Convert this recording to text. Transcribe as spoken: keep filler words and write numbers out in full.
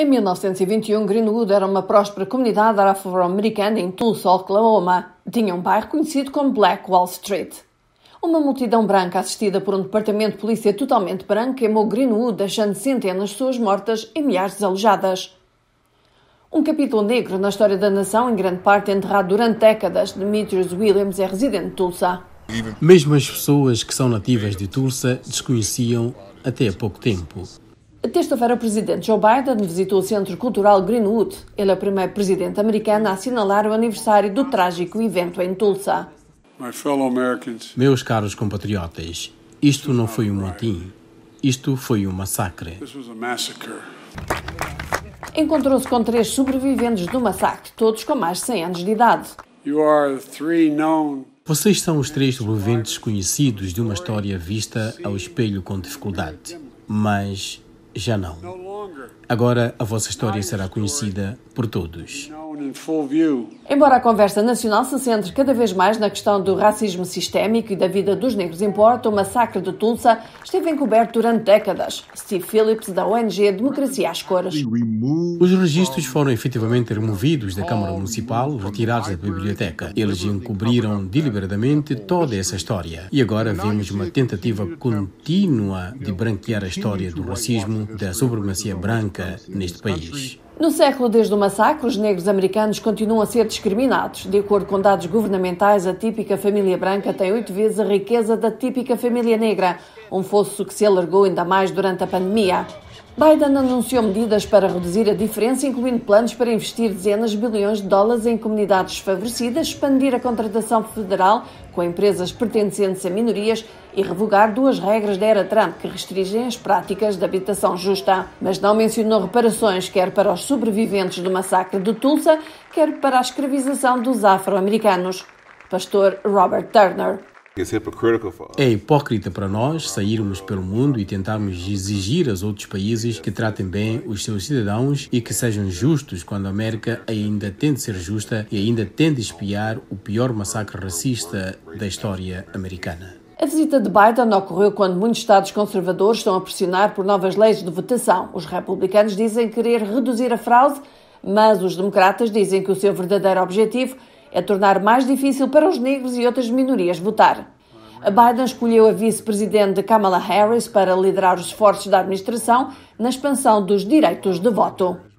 Em mil novecentos e vinte e um, Greenwood era uma próspera comunidade afro-americana em Tulsa, Oklahoma. Tinha um bairro conhecido como Black Wall Street. Uma multidão branca assistida por um departamento de polícia totalmente branco queimou Greenwood, deixando centenas de pessoas mortas e milhares desalojadas. Um capítulo negro na história da nação, em grande parte enterrado durante décadas, Demetrius Williams é residente de Tulsa. Mesmo as pessoas que são nativas de Tulsa desconheciam até há pouco tempo. Terça-feira, o presidente Joe Biden visitou o Centro Cultural Greenwood. Ele é o primeiro presidente americano a assinalar o aniversário do trágico evento em Tulsa. Meus caros compatriotas, isto não foi um motim, isto foi um massacre. Encontrou-se com três sobreviventes do massacre, todos com mais de cem anos de idade. Vocês são os três sobreviventes conhecidos de uma história vista ao espelho com dificuldade, mas já não. Agora a vossa história será conhecida por todos. Embora a conversa nacional se centre cada vez mais na questão do racismo sistémico e da vida dos negros importa, o massacre de Tulsa esteve encoberto durante décadas. Steve Phillips, da O N G Democracia às Cores. Os registros foram efetivamente removidos da Câmara Municipal, retirados da biblioteca. Eles encobriram deliberadamente toda essa história. E agora vemos uma tentativa contínua de branquear a história do racismo, da supremacia branca neste país. No século desde o massacre, os negros americanos continuam a ser discriminados. De acordo com dados governamentais, a típica família branca tem oito vezes a riqueza da típica família negra, um fosso que se alargou ainda mais durante a pandemia. Biden anunciou medidas para reduzir a diferença, incluindo planos para investir dezenas de bilhões de dólares em comunidades desfavorecidas, expandir a contratação federal com empresas pertencentes a minorias e revogar duas regras da era Trump que restringem as práticas de habitação justa. Mas não mencionou reparações, quer para os sobreviventes do massacre de Tulsa, quer para a escravização dos afro-americanos. Pastor Robert Turner. É hipócrita para nós sairmos pelo mundo e tentarmos exigir aos outros países que tratem bem os seus cidadãos e que sejam justos quando a América ainda tem de ser justa e ainda tem de espiar o pior massacre racista da história americana. A visita de Biden ocorreu quando muitos estados conservadores estão a pressionar por novas leis de votação. Os republicanos dizem querer reduzir a fraude, mas os democratas dizem que o seu verdadeiro objetivo é tornar mais difícil para os negros e outras minorias votar. Biden escolheu a vice-presidente Kamala Harris para liderar os esforços da administração na expansão dos direitos de voto.